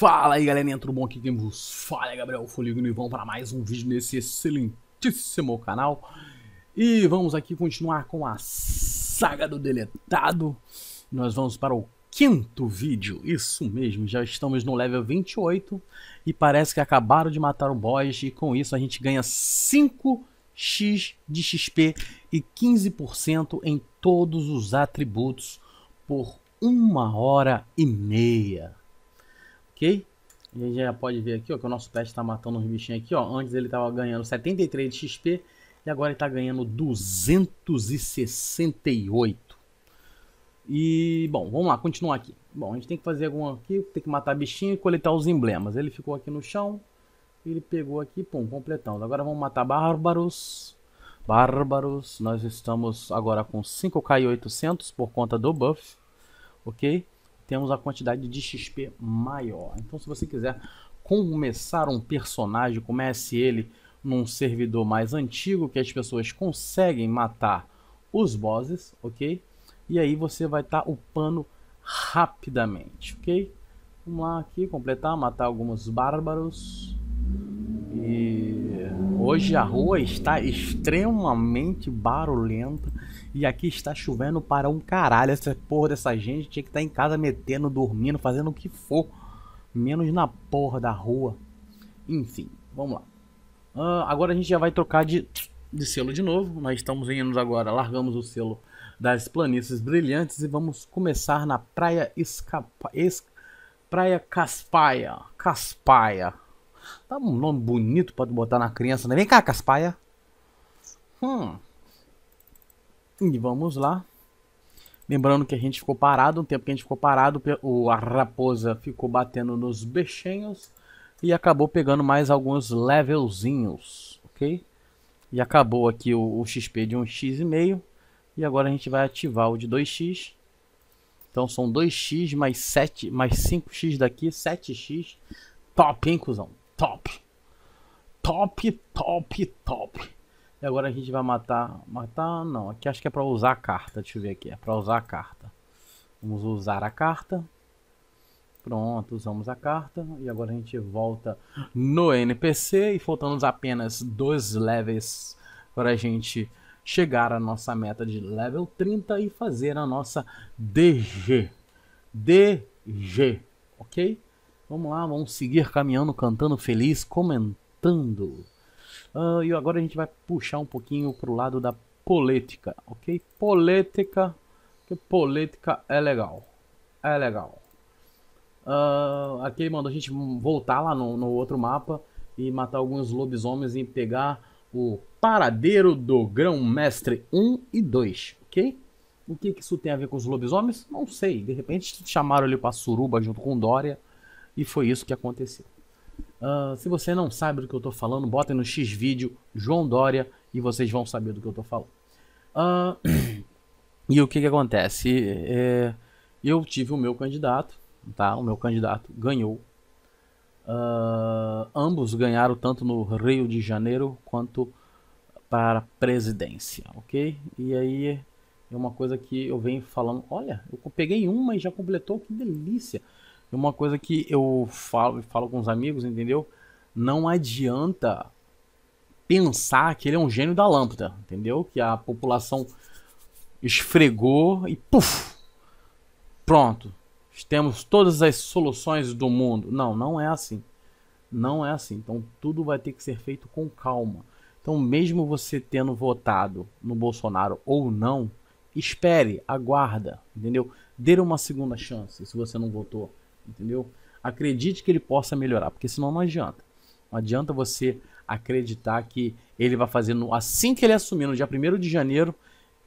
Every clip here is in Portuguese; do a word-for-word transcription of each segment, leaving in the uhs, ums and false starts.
Fala aí, galerinha, tudo bom? Aqui quem vos fala é Gabriel Foligno e vamos para mais um vídeo nesse excelentíssimo canal. E vamos aqui continuar com a saga do deletado. Nós vamos para o quinto vídeo, isso mesmo, já estamos no level vinte e oito e parece que acabaram de matar o boss e com isso a gente ganha cinco x de X P e quinze por cento em todos os atributos por uma hora e meia. Ok? A gente já pode ver aqui, ó, que o nosso pet está matando uns bichinhos aqui, ó. Antes ele estava ganhando setenta e três de X P e agora ele está ganhando duzentos e sessenta e oito. E, bom, vamos lá, continuar aqui. Bom, a gente tem que fazer alguma aqui, tem que matar bichinho e coletar os emblemas. Ele ficou aqui no chão. Ele pegou aqui, pum, completando. Agora vamos matar bárbaros. Bárbaros. Nós estamos agora com cinco mil e oitocentos por conta do buff. Ok? Temos a quantidade de X P maior. Então, se você quiser começar um personagem, comece ele num servidor mais antigo, que as pessoas conseguem matar os bosses, ok? E aí você vai estar upando rapidamente, ok? Vamos lá aqui, completar, matar alguns bárbaros. E hoje a rua está extremamente barulhenta e aqui está chovendo para um caralho. Essa porra dessa gente tinha que estar em casa metendo, dormindo, fazendo o que for, menos na porra da rua. Enfim, vamos lá. Uh, agora a gente já vai trocar de, de selo de novo. Nós estamos indo agora, largamos o selo das planícies brilhantes e vamos começar na praia Escapa, es, praia Caspaia, Caspaia. Dá um nome bonito pra botar na criança, né? Vem cá, Caspaia. Hum. E vamos lá. Lembrando que a gente ficou parado, um tempo que a gente ficou parado, o, a raposa ficou batendo nos bichinhos e acabou pegando mais alguns levelzinhos, ok? E acabou aqui o, o X P de um x e meio. E agora a gente vai ativar o de dois x. Então são dois x mais sete, mais cinco x daqui, sete x. Top, hein, cuzão? Top, top, top, top. E agora a gente vai matar, matar não, aqui acho que é para usar a carta, deixa eu ver aqui, é para usar a carta. Vamos usar a carta, pronto, usamos a carta. E agora a gente volta no N P C e faltamos apenas dois levels para a gente chegar à nossa meta de level trinta e fazer a nossa D G, D G, ok? Vamos lá, vamos seguir caminhando, cantando feliz, comentando. Uh, e agora a gente vai puxar um pouquinho pro lado da política, ok? Política, que política é legal, é legal. Uh, aqui ele mandou a gente voltar lá no, no outro mapa e matar alguns lobisomens e pegar o paradeiro do grão-mestre um e dois, ok? O que, que isso tem a ver com os lobisomens? Não sei, de repente chamaram ele pra suruba junto com Dória. E foi isso que aconteceu. Uh, se você não sabe do que eu estou falando, bota no X-Vídeo João Dória e vocês vão saber do que eu estou falando. Uh, e o que, que acontece? É, eu tive o meu candidato, tá? O meu candidato ganhou. Uh, ambos ganharam tanto no Rio de Janeiro quanto para a presidência, ok? E aí é uma coisa que eu venho falando. Olha, eu peguei uma e já completou, que delícia! Uma coisa que eu falo, falo com os amigos, entendeu? Não adianta pensar que ele é um gênio da lâmpada, entendeu? Que a população esfregou e puf! Pronto, temos todas as soluções do mundo. Não, não é assim. Não é assim. Então tudo vai ter que ser feito com calma. Então mesmo você tendo votado no Bolsonaro ou não, espere, aguarda, entendeu? Dê uma segunda chance se você não votou. Entendeu? Acredite que ele possa melhorar, porque senão não adianta. Não adianta você acreditar que ele vai fazer no, assim que ele assumir no dia primeiro de janeiro,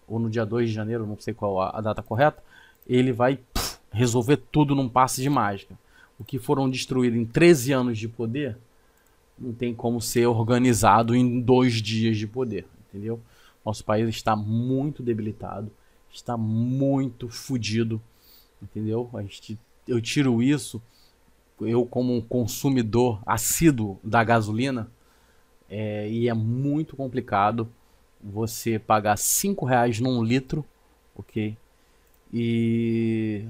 ou no dia dois de janeiro, não sei qual a, a data correta, ele vai pff, resolver tudo num passe de mágica. O que foram destruídos em treze anos de poder, não tem como ser organizado em dois dias de poder, entendeu? Nosso país está muito debilitado, está muito fodido, entendeu? A gente... Eu tiro isso, eu como um consumidor assíduo da gasolina, é, e é muito complicado você pagar cinco reais num litro, ok? E,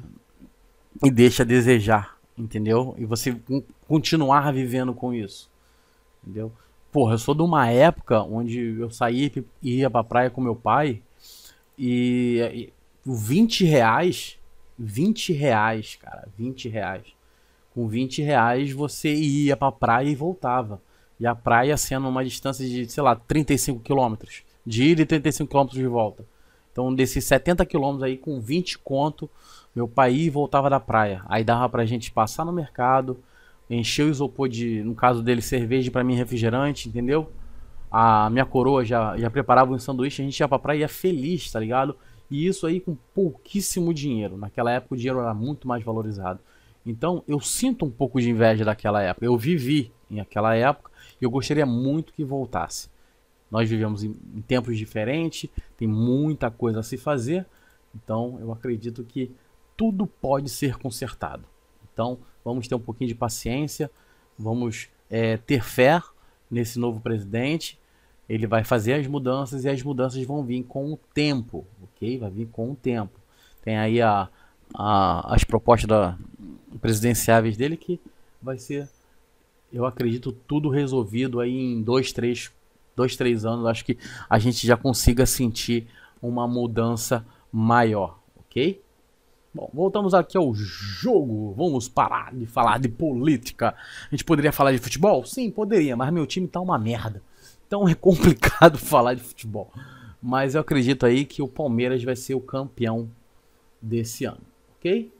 e deixa a desejar entendeu? E você continuar vivendo com isso, entendeu? Porra, eu sou de uma época onde eu saía e ia pra praia com meu pai e, e vinte reais, vinte reais, cara, vinte reais. Com vinte reais você ia pra praia e voltava. E a praia sendo uma distância de, sei lá, trinta e cinco quilômetros de ida e trinta e cinco quilômetros de volta. Então desses setenta quilômetros aí com vinte conto, meu pai ia e voltava da praia. Aí dava pra gente passar no mercado, encheu o isopor de, no caso dele, cerveja, pra mim refrigerante, entendeu? A minha coroa já, já preparava um sanduíche, a gente ia pra praia e ia feliz, tá ligado? E isso aí com pouquíssimo dinheiro. Naquela época o dinheiro era muito mais valorizado. Então eu sinto um pouco de inveja daquela época. Eu vivi em aquela época e eu gostaria muito que voltasse. Nós vivemos em, em tempos diferentes, tem muita coisa a se fazer. Então eu acredito que tudo pode ser consertado. Então vamos ter um pouquinho de paciência, vamos é, ter fé nesse novo presidente. Ele vai fazer as mudanças e as mudanças vão vir com o tempo, ok? Vai vir com o tempo. Tem aí a, a, as propostas da, presidenciáveis dele que vai ser, eu acredito, tudo resolvido aí em dois, três, dois, três anos. Acho que a gente já consiga sentir uma mudança maior, ok? Bom, voltamos aqui ao jogo. Vamos parar de falar de política. A gente poderia falar de futebol? Sim, poderia, mas meu time tá uma merda. Então é complicado falar de futebol. Mas eu acredito aí que o Palmeiras vai ser o campeão desse ano, ok?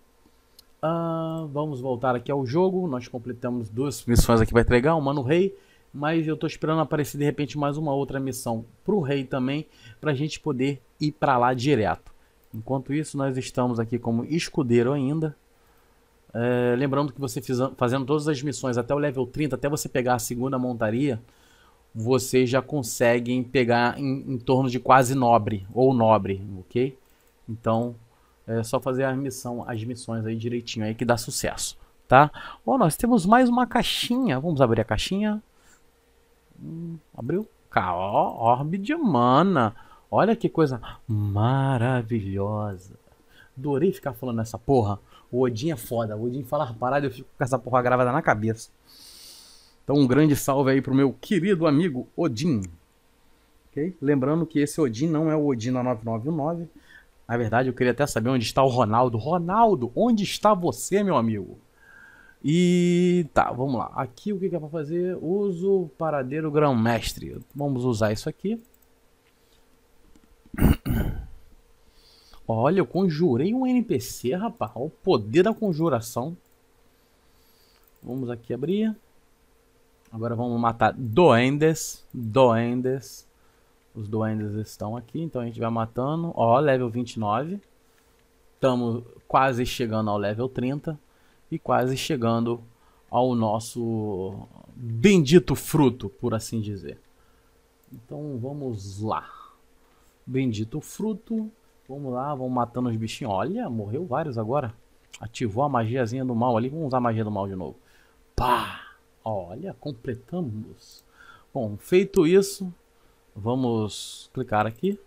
Uh, vamos voltar aqui ao jogo. Nós completamos duas missões aqui para entregar, uma no rei. Mas eu tô esperando aparecer de repente mais uma outra missão pro rei também, pra gente poder ir pra lá direto. Enquanto isso, nós estamos aqui como escudeiro ainda. É, lembrando que você fiz, fazendo todas as missões até o level trinta, até você pegar a segunda montaria, vocês já conseguem pegar em, em torno de quase nobre, ou nobre, ok? Então, é só fazer a missão, as missões aí direitinho aí que dá sucesso, tá? Bom, nós temos mais uma caixinha. Vamos abrir a caixinha. Hum, abriu. Ó, orbe de mana. Olha que coisa maravilhosa. Adorei ficar falando essa porra. O Odin é foda. O Odin fala parada, eu fico com essa porra gravada na cabeça. Então um grande salve aí pro meu querido amigo Odin. Okay? Lembrando que esse Odin não é o Odin na nove nove nove. Na verdade, eu queria até saber onde está o Ronaldo. Ronaldo, onde está você, meu amigo? E tá, vamos lá. Aqui o que que é pra fazer? Uso o paradeiro grão-mestre. Vamos usar isso aqui. Olha, eu conjurei um N P C, rapaz. O poder da conjuração. Vamos aqui abrir. Agora vamos matar duendes. Duendes. Os duendes estão aqui, então a gente vai matando. Ó, level vinte e nove. Estamos quase chegando ao level trinta. E quase chegando ao nosso bendito fruto, por assim dizer. Então vamos lá. Bendito fruto. Vamos lá, vamos matando os bichinhos. Olha, morreu vários agora. Ativou a magiazinha do mal ali. Vamos usar a magia do mal de novo. Pá! Olha, completamos. Bom, feito isso, vamos clicar aqui.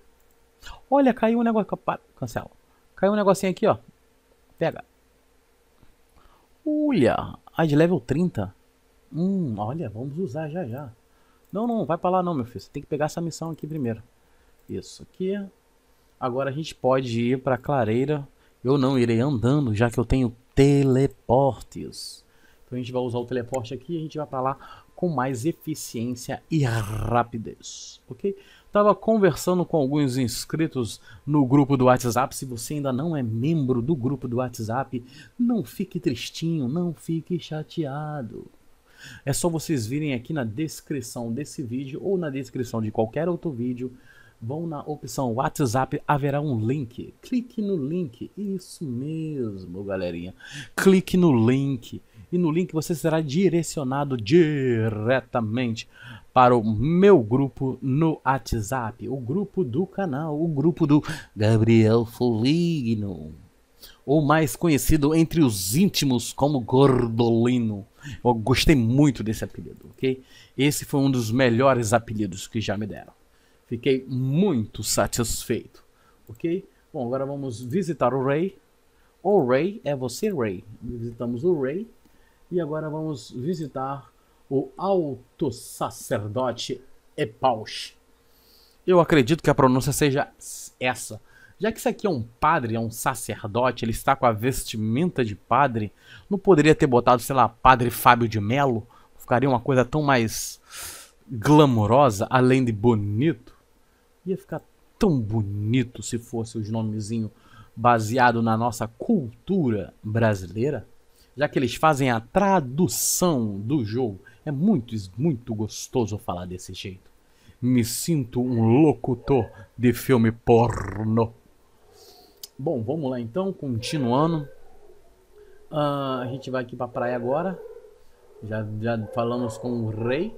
Olha, caiu um negócio. Cancela. Caiu um negocinho aqui, ó. Pega. Olha, a de level trinta. Hum, olha, vamos usar já já. Não, não, vai pra lá não, meu filho. Você tem que pegar essa missão aqui primeiro. Isso aqui. Agora a gente pode ir para a clareira. Eu não irei andando, já que eu tenho teleportes. Então a gente vai usar o teleporte aqui e a gente vai para lá com mais eficiência e rapidez. Ok? Estava conversando com alguns inscritos no grupo do WhatsApp. Se você ainda não é membro do grupo do WhatsApp, não fique tristinho, não fique chateado. É só vocês virem aqui na descrição desse vídeo ou na descrição de qualquer outro vídeo. Vão na opção WhatsApp, haverá um link. Clique no link. Isso mesmo, galerinha. Clique no link. E no link você será direcionado diretamente para o meu grupo no WhatsApp. O grupo do canal. O grupo do Gabriel Foligno. Ou mais conhecido entre os íntimos como Gordolino. Eu gostei muito desse apelido, ok? Esse foi um dos melhores apelidos que já me deram. Fiquei muito satisfeito, ok? Bom, agora vamos visitar o rei. O rei é você, rei. Visitamos o rei. E agora vamos visitar o alto sacerdote Epausch. Eu acredito que a pronúncia seja essa. Já que isso aqui é um padre, é um sacerdote, ele está com a vestimenta de padre, não poderia ter botado, sei lá, Padre Fábio de Mello? Ficaria uma coisa tão mais glamourosa, além de bonito. Ia ficar tão bonito se fosse os nomezinhos baseado na nossa cultura brasileira, já que eles fazem a tradução do jogo. É muito, muito gostoso falar desse jeito. Me sinto um locutor de filme porno. Bom, vamos lá então, continuando. Uh, a gente vai aqui pra praia agora. Já, já falamos com o rei.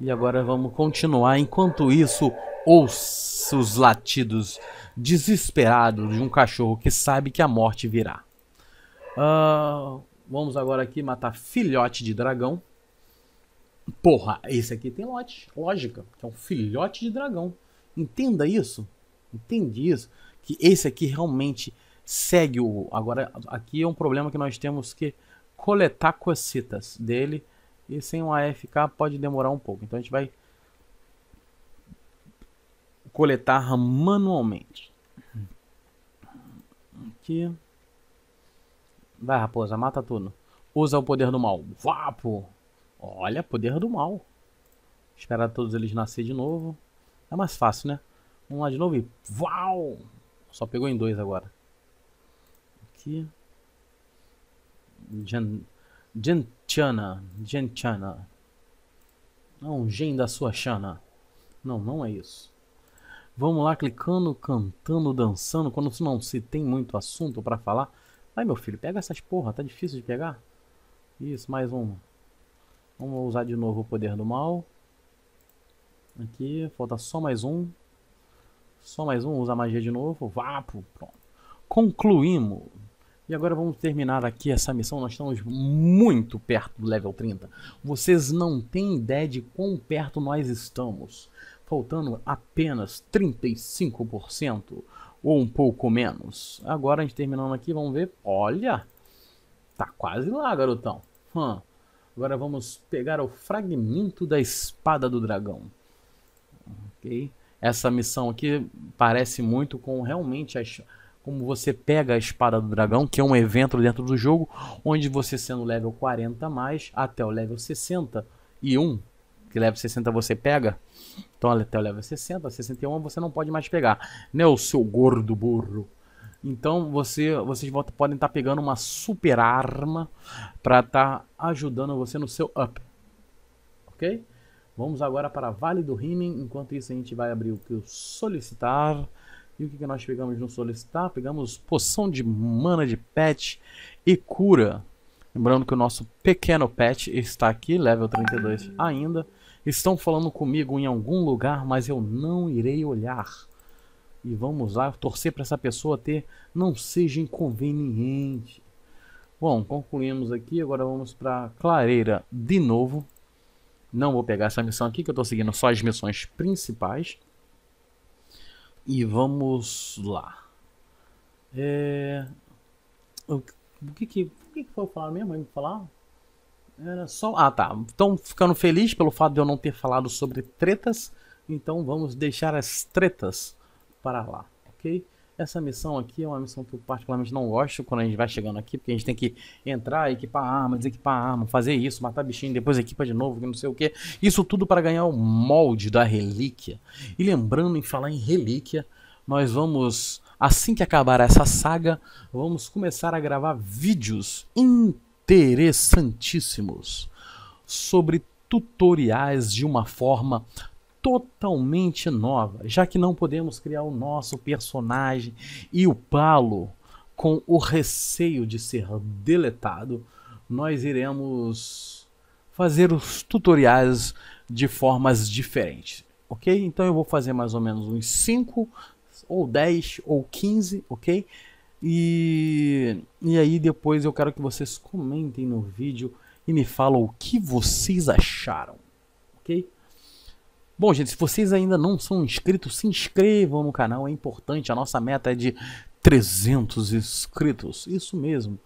E agora vamos continuar. Enquanto isso, ouço os latidos desesperados de um cachorro que sabe que a morte virá. Uh, vamos agora aqui matar filhote de dragão. Porra, esse aqui tem lote, lógica, que é um filhote de dragão. Entenda isso, entende isso, que esse aqui realmente segue o... Agora, aqui é um problema que nós temos que coletar cositas dele, e sem um A F K pode demorar um pouco. Então a gente vai coletar manualmente. Aqui. Vai, raposa, mata tudo. Usa o poder do mal. Vapo! Olha, poder do mal. Esperar todos eles nascer de novo. É mais fácil, né? Vamos lá de novo e... Uau! Só pegou em dois agora. Aqui. Gen... Gentiana. Gentiana. Não, gen da sua chana. Não, não é isso. Vamos lá, clicando, cantando, dançando. Quando não se tem muito assunto pra falar. Vai, meu filho, pega essas porra. Tá difícil de pegar. Isso, mais um. Vamos usar de novo o poder do mal. Aqui, falta só mais um. Só mais um, usa a magia de novo. Vapo, pronto. Concluímos. E agora vamos terminar aqui essa missão. Nós estamos muito perto do level trinta. Vocês não têm ideia de quão perto nós estamos. Faltando apenas trinta e cinco por cento ou um pouco menos. Agora a gente terminando aqui, vamos ver. Olha, tá quase lá, garotão. Hum. Agora vamos pegar o fragmento da espada do dragão. Okay. Essa missão aqui parece muito com realmente as, como você pega a espada do dragão, que é um evento dentro do jogo, onde você sendo level quarenta mais até o level sessenta e um, que level sessenta você pega, então até o level sessenta, sessenta e um você não pode mais pegar, né, o seu gordo burro. Então você, vocês podem estar pegando uma super arma para estar ajudando você no seu up. Ok? Vamos agora para Vale do Rimen. Enquanto isso a gente vai abrir o que eu solicitar. E o que nós pegamos no solicitar? Pegamos poção de mana de pet e cura. Lembrando que o nosso pequeno pet está aqui, level trinta e dois ainda. Estão falando comigo em algum lugar, mas eu não irei olhar. E vamos lá, torcer para essa pessoa ter, não seja inconveniente. Bom, concluímos aqui, agora vamos para Clareira de novo. Não vou pegar essa missão aqui, que eu estou seguindo só as missões principais. E vamos lá. É... O que que, o que, que foi eu falar mesmo? Eu falar? Era só... Ah, tá. Estão ficando felizes pelo fato de eu não ter falado sobre tretas. Então vamos deixar as tretas para lá, ok? Essa missão aqui é uma missão que eu particularmente não gosto quando a gente vai chegando aqui, porque a gente tem que entrar, equipar arma, desequipar arma, fazer isso, matar bichinho, depois equipa de novo, não sei o que. Isso tudo para ganhar o molde da relíquia. E lembrando em falar em relíquia, nós vamos, assim que acabar essa saga, vamos começar a gravar vídeos interessantíssimos sobre tutoriais de uma forma totalmente nova, já que não podemos criar o nosso personagem e upá-lo com o receio de ser deletado, nós iremos fazer os tutoriais de formas diferentes, ok? Então eu vou fazer mais ou menos uns cinco, ou dez, ou quinze, ok? E, e aí depois eu quero que vocês comentem no vídeo e me falam o que vocês acharam, ok? Bom, gente, se vocês ainda não são inscritos, se inscrevam no canal, é importante. A nossa meta é de trezentos inscritos, isso mesmo,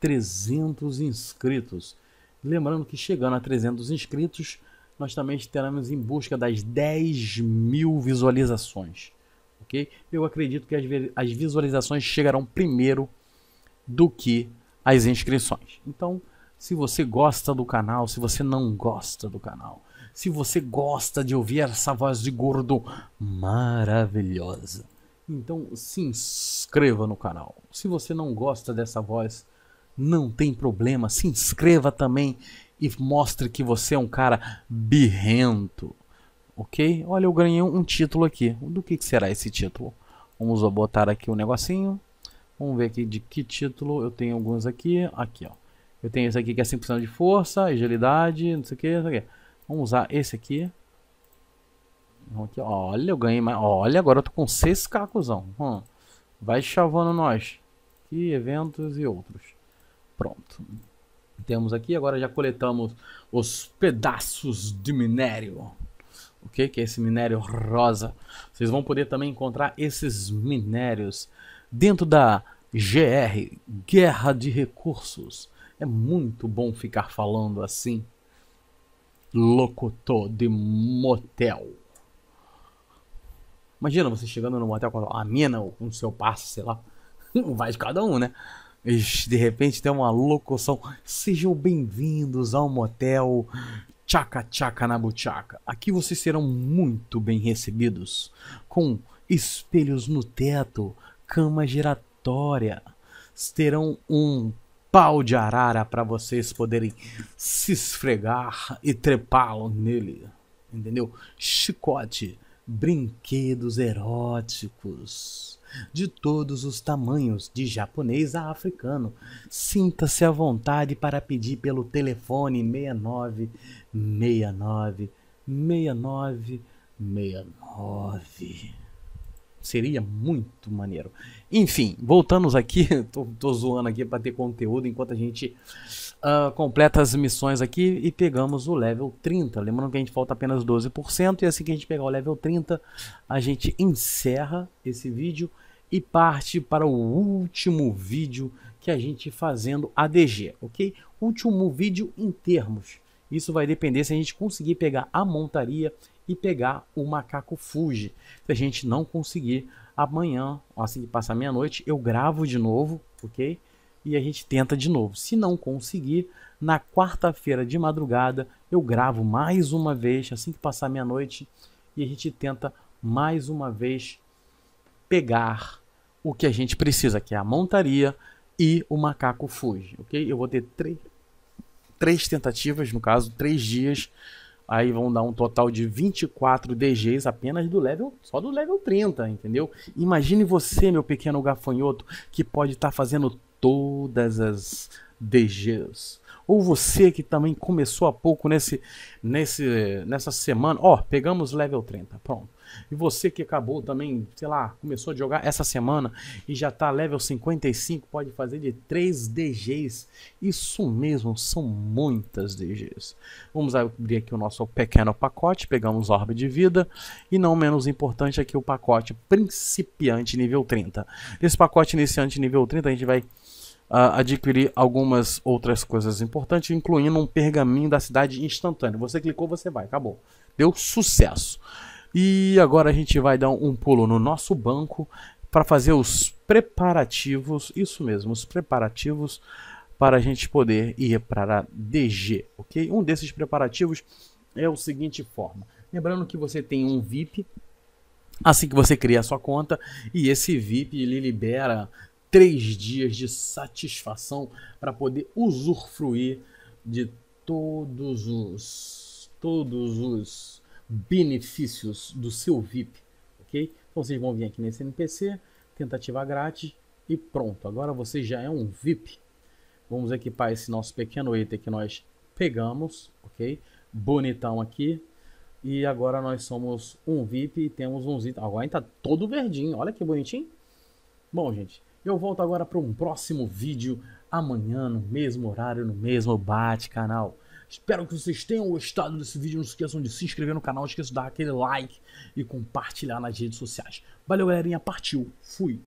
trezentos inscritos. Lembrando que chegando a trezentos inscritos, nós também estaremos em busca das dez mil visualizações. Okay? Eu acredito que as, as visualizações chegarão primeiro do que as inscrições. Então, se você gosta do canal, se você não gosta do canal, se você gosta de ouvir essa voz de gordo maravilhosa, então se inscreva no canal. Se você não gosta dessa voz, não tem problema, se inscreva também e mostre que você é um cara birrento, ok? Olha, eu ganhei um título aqui. Do que será esse título? Vamos botar aqui um negocinho. Vamos ver aqui de que título. Eu tenho alguns aqui. Aqui, ó. Eu tenho esse aqui que é cem por cento de força, agilidade, não sei o que, não sei o que. Vamos usar esse aqui. Vamos aqui. Olha, eu ganhei mais. Olha, agora eu tô com seis K, cuzão. Hum. Vai chavando nós. Aqui, eventos e outros. Pronto. Temos aqui, agora já coletamos os pedaços de minério. O que que é esse minério rosa? Vocês vão poder também encontrar esses minérios dentro da G R, Guerra de Recursos. É muito bom ficar falando assim, locutor de motel. Imagina você chegando no motel com a mina ou com o seu parceiro, sei lá. Não vai de cada um, né? E de repente tem uma locução. Sejam bem-vindos ao motel Tchaca Tchaca na Buchaca. Aqui vocês serão muito bem recebidos, com espelhos no teto, cama giratória. Terão um pau de arara para vocês poderem se esfregar e trepá-lo nele. Entendeu? Chicote, brinquedos eróticos de todos os tamanhos, de japonês a africano. Sinta-se à vontade para pedir pelo telefone seis nove seis nove seis nove seis nove. Seria muito maneiro. Enfim, voltamos aqui. Tô, tô zoando aqui para ter conteúdo enquanto a gente uh, completa as missões aqui e pegamos o level trinta. Lembrando que a gente falta apenas doze por cento. E assim que a gente pegar o level trinta, a gente encerra esse vídeo e parte para o último vídeo que a gente fazendo A D G, ok? Último vídeo em termos. Isso vai depender se a gente conseguir pegar a montaria e pegar o macaco Fuji. Se a gente não conseguir, amanhã, assim que passar meia-noite, eu gravo de novo, ok? E a gente tenta de novo. Se não conseguir, na quarta-feira de madrugada, eu gravo mais uma vez, assim que passar meia-noite, e a gente tenta mais uma vez pegar o que a gente precisa, que é a montaria e o macaco Fuji, ok? Eu vou ter três, três tentativas, no caso, três dias. Aí vão dar um total de vinte e quatro D Gs apenas do level, só do level trinta, entendeu? Imagine você, meu pequeno gafanhoto, que pode estar tá fazendo todas as D Gs. Ou você que também começou há pouco nesse, nesse, nessa semana. Ó, oh, pegamos level trinta, pronto. E você que acabou também, sei lá, começou a jogar essa semana e já está level cinquenta e cinco, pode fazer de três D Gs. Isso mesmo, são muitas D Gs. Vamos abrir aqui o nosso pequeno pacote, pegamos orbe de vida e não menos importante aqui o pacote principiante nível trinta. Esse pacote iniciante nível trinta a gente vai uh, adquirir algumas outras coisas importantes, incluindo um pergaminho da cidade instantâneo. Você clicou, você vai, acabou. Deu sucesso. E agora a gente vai dar um pulo no nosso banco para fazer os preparativos, isso mesmo, os preparativos para a gente poder ir para a D G, ok? Um desses preparativos é o seguinte forma, lembrando que você tem um V I P, assim que você cria a sua conta, e esse V I P ele libera três dias de satisfação para poder usufruir de todos os, todos os... benefícios do seu V I P, ok? Então vocês vão vir aqui nesse N P C, tentativa grátis e pronto. Agora você já é um V I P. Vamos equipar esse nosso pequeno item que nós pegamos, ok? Bonitão aqui. E agora nós somos um V I P e temos uns itens. Agora está todo verdinho, olha que bonitinho. Bom, gente, eu volto agora para um próximo vídeo amanhã no mesmo horário, no mesmo bate-canal. Espero que vocês tenham gostado desse vídeo. Não se esqueçam de se inscrever no canal. Não esqueçam de dar aquele like e compartilhar nas redes sociais. Valeu, galerinha. Partiu. Fui.